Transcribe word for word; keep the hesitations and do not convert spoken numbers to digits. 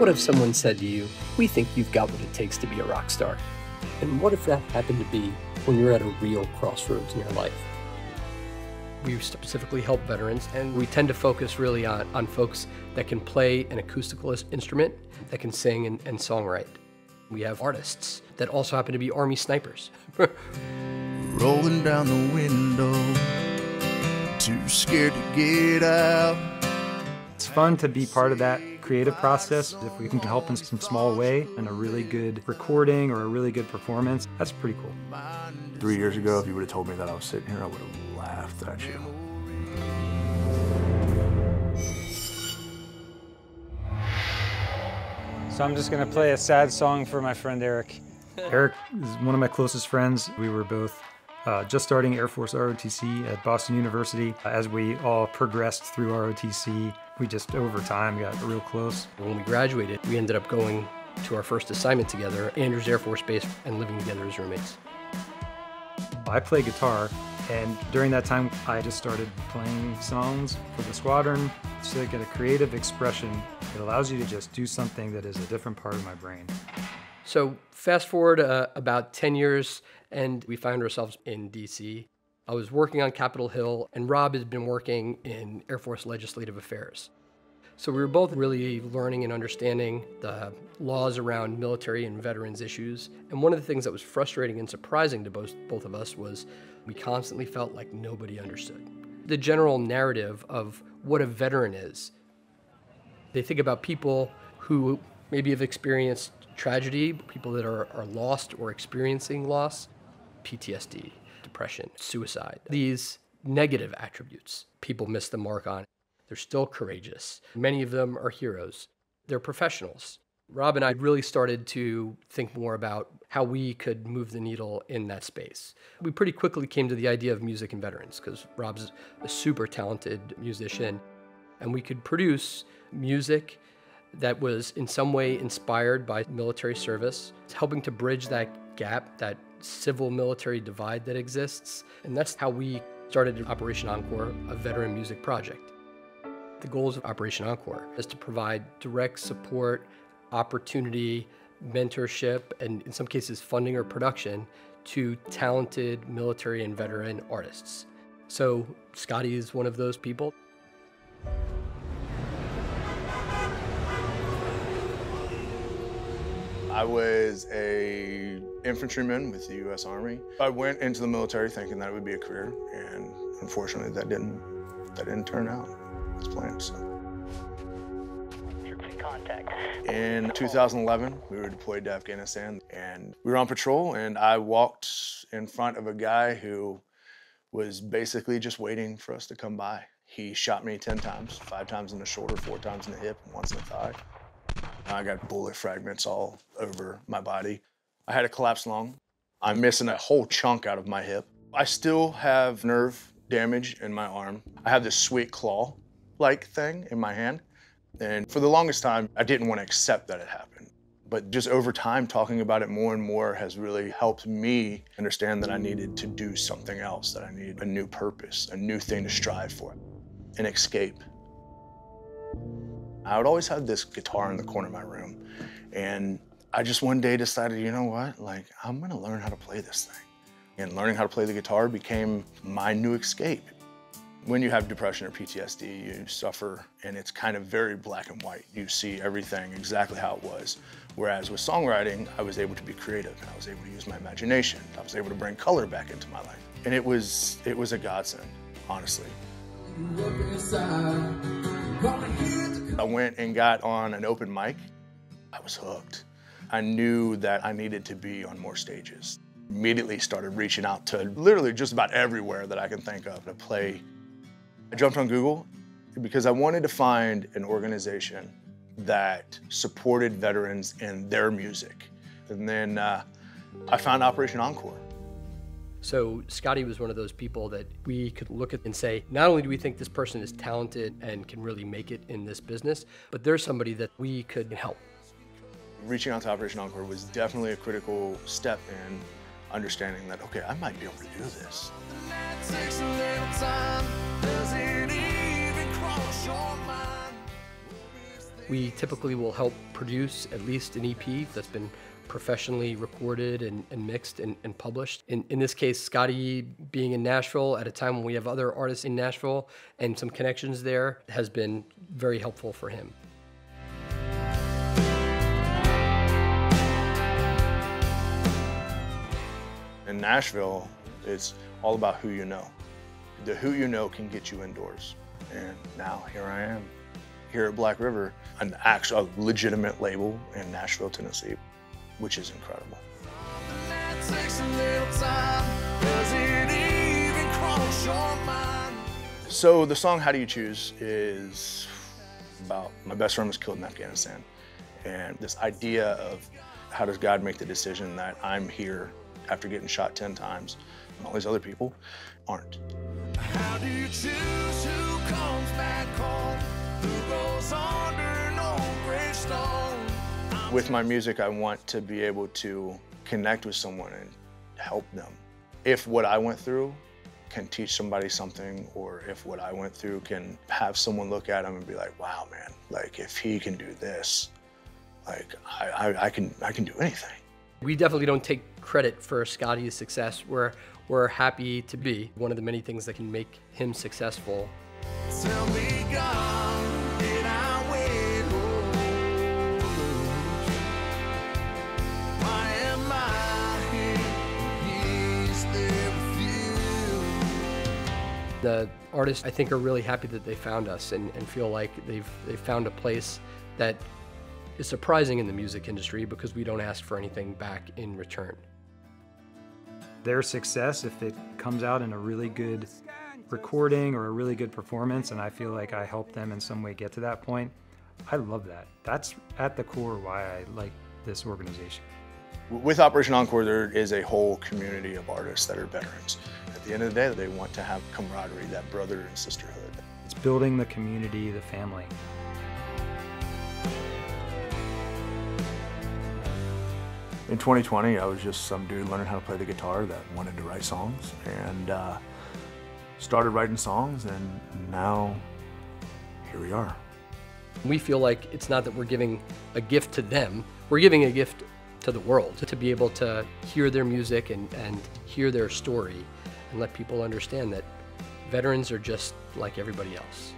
What if someone said to you, we think you've got what it takes to be a rock star? And what if that happened to be when you're at a real crossroads in your life? We specifically help veterans, and we tend to focus really on, on folks that can play an acoustical instrument, that can sing and, and songwrite. We have artists that also happen to be Army snipers. Rolling down the window, too scared to get out. It's fun to be part of that creative process. If we can help in some small way in a really good recording or a really good performance, that's pretty cool. Three years ago, if you would have told me that I was sitting here, I would have laughed at you. So I'm just going to play a sad song for my friend Erik. Erik is one of my closest friends. We were both uh, just starting Air Force R O T C at Boston University. As we all progressed through R O T C, we just over time got real close. When we graduated, we ended up going to our first assignment together, Andrews Air Force Base, and living together as roommates. I play guitar, and during that time, I just started playing songs for the squadron so they get a creative expression. It allows you to just do something that is a different part of my brain. So fast forward uh, about ten years, and we found ourselves in D C I was working on Capitol Hill, and Rob has been working in Air Force Legislative Affairs. So we were both really learning and understanding the laws around military and veterans issues. And one of the things that was frustrating and surprising to both, both of us was we constantly felt like nobody understood. The general narrative of what a veteran is, they think about people who maybe have experienced tragedy, people that are, are lost or experiencing loss, P T S D, depression, suicide. These negative attributes people miss the mark on. They're still courageous. Many of them are heroes. They're professionals. Rob and I really started to think more about how we could move the needle in that space. We pretty quickly came to the idea of music and veterans because Rob's a super talented musician, and we could produce music that was in some way inspired by military service. It's helping to bridge that gap, that civil-military divide that exists, and that's how we started Operation Encore, a veteran music project. The goals of Operation Encore is to provide direct support, opportunity, mentorship, and in some cases funding or production to talented military and veteran artists. So Scotty is one of those people. I was a infantryman with the U S Army. I went into the military thinking that it would be a career, and unfortunately that didn't, that didn't turn out as planned. So. In two thousand eleven, we were deployed to Afghanistan, and we were on patrol, and I walked in front of a guy who was basically just waiting for us to come by. He shot me ten times, five times in the shoulder, four times in the hip, and once in the thigh. I got bullet fragments all over my body. I had a collapsed lung. I'm missing a whole chunk out of my hip. I still have nerve damage in my arm. I have this sweet claw-like thing in my hand. And for the longest time, I didn't want to accept that it happened. But just over time, talking about it more and more has really helped me understand that I needed to do something else, that I needed a new purpose, a new thing to strive for, an escape. I would always have this guitar in the corner of my room, and I just one day decided, you know what, like, I'm gonna learn how to play this thing. And learning how to play the guitar became my new escape. When you have depression or P T S D, you suffer, and it's kind of very black and white. You see everything exactly how it was. Whereas with songwriting, I was able to be creative, and I was able to use my imagination. I was able to bring color back into my life. And it was, it was a godsend, honestly. I went and got on an open mic. I was hooked. I knew that I needed to be on more stages. Immediately started reaching out to literally just about everywhere that I can think of to play. I jumped on Google because I wanted to find an organization that supported veterans in their music. And then uh, I found Operation Encore. So Scotty was one of those people that we could look at and say, not only do we think this person is talented and can really make it in this business, but there's somebody that we could help. Reaching out to Operation Encore was definitely a critical step in understanding that, okay, I might be able to do this. We typically will help produce at least an E P that's been professionally recorded and, and mixed and, and published. In, in this case, Scotty being in Nashville at a time when we have other artists in Nashville and some connections there has been very helpful for him. In Nashville, it's all about who you know. The who you know can get you indoors. And now here I am, here at Black River, an actual legitimate label in Nashville, Tennessee, which is incredible. So the song How Do You Choose is about my best friend was killed in Afghanistan. And this idea of how does God make the decision that I'm here after getting shot ten times and all these other people aren't. How do you choose who comes back home? Who goes under no gravestone? With my music, I want to be able to connect with someone and help them. If what I went through can teach somebody something, or if what I went through can have someone look at them and be like, wow, man, like if he can do this, like I, I, I can, I can do anything. We definitely don't take credit for Scotty's success. We're, we're happy to be one of the many things that can make him successful. Tell me God. The artists, I think, are really happy that they found us and, and feel like they've, they've found a place that is surprising in the music industry because we don't ask for anything back in return. Their success, if it comes out in a really good recording or a really good performance, and I feel like I helped them in some way get to that point, I love that. That's at the core why I like this organization. With Operation Encore, there is a whole community of artists that are veterans. At the end of the day, they want to have camaraderie, that brother and sisterhood. It's building the community, the family. In twenty twenty, I was just some dude learning how to play the guitar that wanted to write songs, and uh, started writing songs, and now here we are. We feel like it's not that we're giving a gift to them, we're giving a gift to the world, to be able to hear their music and, and hear their story and let people understand that veterans are just like everybody else.